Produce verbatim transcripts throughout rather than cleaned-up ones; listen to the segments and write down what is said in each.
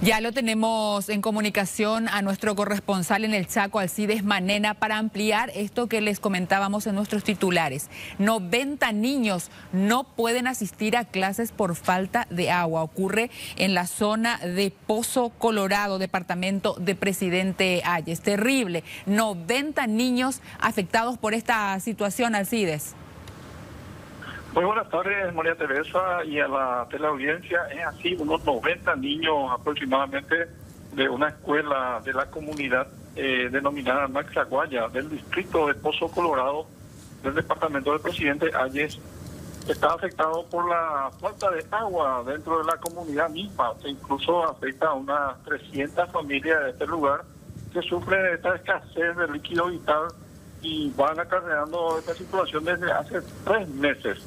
Ya lo tenemos en comunicación a nuestro corresponsal en el Chaco, Alcides Manena, para ampliar esto que les comentábamos en nuestros titulares. noventa niños no pueden asistir a clases por falta de agua. Ocurre en la zona de Pozo Colorado, departamento de Presidente Hayes. Terrible. noventa niños afectados por esta situación, Alcides. Muy buenas tardes, María Teresa, y a la teleaudiencia. Es así, unos noventa niños aproximadamente de una escuela de la comunidad eh, denominada Maxawaya, del distrito de Pozo Colorado, del departamento del Presidente Hayes, está afectado por la falta de agua dentro de la comunidad misma. E incluso afecta a unas trescientas familias de este lugar que sufren de esta escasez de líquido vital y van acarreando esta situación desde hace tres meses,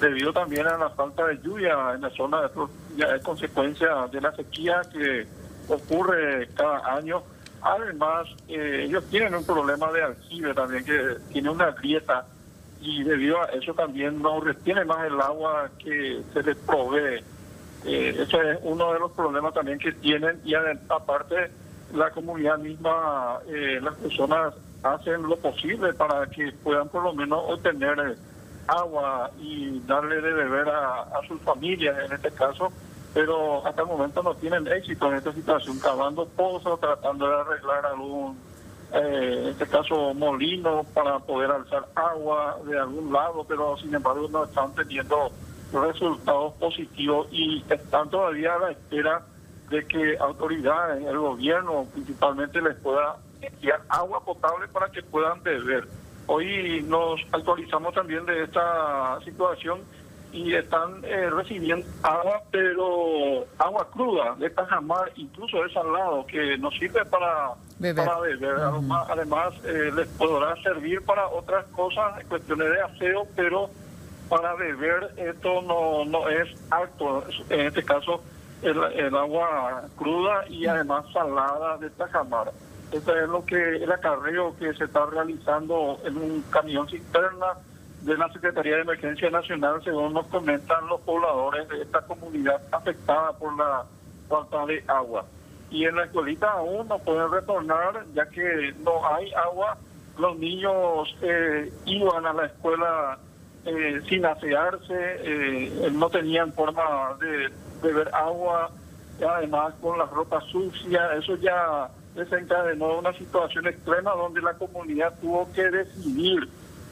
debido también a la falta de lluvia en la zona, de, ya es consecuencia de la sequía que ocurre cada año. Además, eh, ellos tienen un problema de aljibe también, que tiene una grieta, y debido a eso también no retiene más el agua que se les provee. Eh, eso es uno de los problemas también que tienen, y aparte la comunidad misma, eh, las personas hacen lo posible para que puedan por lo menos obtener agua y darle de beber a, a sus familias en este caso, pero hasta el momento no tienen éxito en esta situación, cavando pozos, tratando de arreglar algún, eh, en este caso, molino para poder alzar agua de algún lado, pero sin embargo no están teniendo resultados positivos y están todavía a la espera de que autoridades, el gobierno principalmente, les pueda enviar agua potable para que puedan beber. Hoy nos actualizamos también de esta situación y están eh, recibiendo agua, pero agua cruda de Tajamar, incluso de salado, que nos sirve para beber. Para beber. Además, además eh, les podrá servir para otras cosas, cuestiones de aseo, pero para beber esto no, no es apto, en este caso el, el agua cruda y además salada de Tajamar. Esto es lo que el acarreo que se está realizando en un camión cisterna de la Secretaría de Emergencia Nacional, según nos comentan los pobladores de esta comunidad afectada por la falta de agua. Y en la escuelita aún no pueden retornar, ya que no hay agua. Los niños eh, iban a la escuela eh, sin asearse, eh, no tenían forma de beber agua, y además con la ropa sucia. Eso ya desencadenó una situación extrema donde la comunidad tuvo que decidir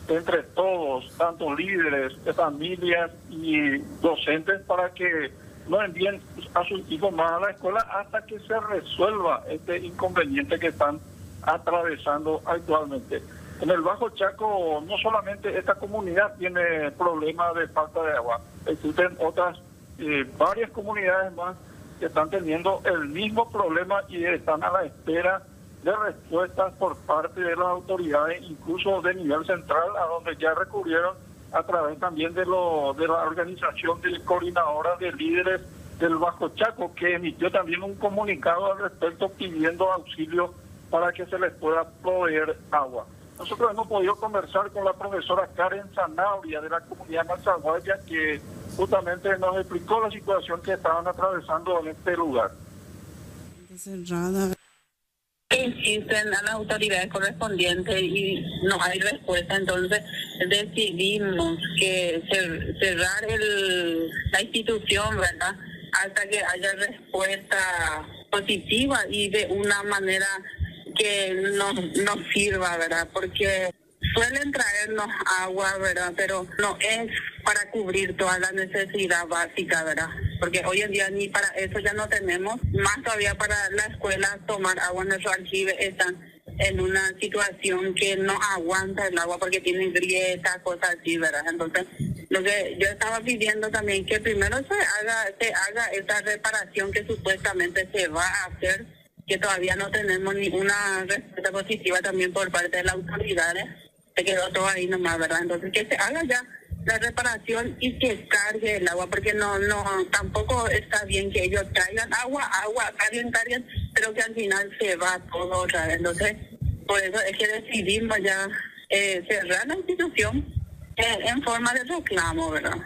entre todos, tanto líderes, familias y docentes, para que no envíen a sus hijos más a la escuela hasta que se resuelva este inconveniente que están atravesando actualmente. En el Bajo Chaco no solamente esta comunidad tiene problemas de falta de agua, existen otras eh, varias comunidades más que están teniendo el mismo problema y están a la espera de respuestas por parte de las autoridades, incluso de nivel central, a donde ya recurrieron a través también de, lo, de la organización de coordinadora de líderes del Bajo Chaco, que emitió también un comunicado al respecto pidiendo auxilio para que se les pueda proveer agua. Nosotros hemos podido conversar con la profesora Karen Zanabria de la comunidad Mazahual, que justamente nos explicó la situación que estaban atravesando en este lugar. Insisten a las autoridades correspondientes y no hay respuesta, entonces decidimos que cerrar el, la institución, ¿verdad?, hasta que haya respuesta positiva y de una manera que nos, nos sirva, ¿verdad?, porque suelen traernos agua, ¿verdad?, pero no es para cubrir toda la necesidad básica, ¿verdad?, porque hoy en día ni para eso ya no tenemos, más todavía para la escuela tomar agua. Nuestros aljibes están en una situación que no aguanta el agua porque tienen grietas, cosas así, ¿verdad? Entonces, lo que yo estaba pidiendo también, que primero se haga, se haga esta reparación que supuestamente se va a hacer, que todavía no tenemos ninguna respuesta positiva también por parte de las autoridades, se quedó todo ahí nomás, ¿verdad? Entonces, que se haga ya la reparación y que cargue el agua, porque no, no, tampoco está bien que ellos traigan agua, agua, carguen, carguen, pero que al final se va todo otra vez. Entonces, por eso es que decidimos ya eh, cerrar la institución eh, en forma de reclamo, ¿verdad?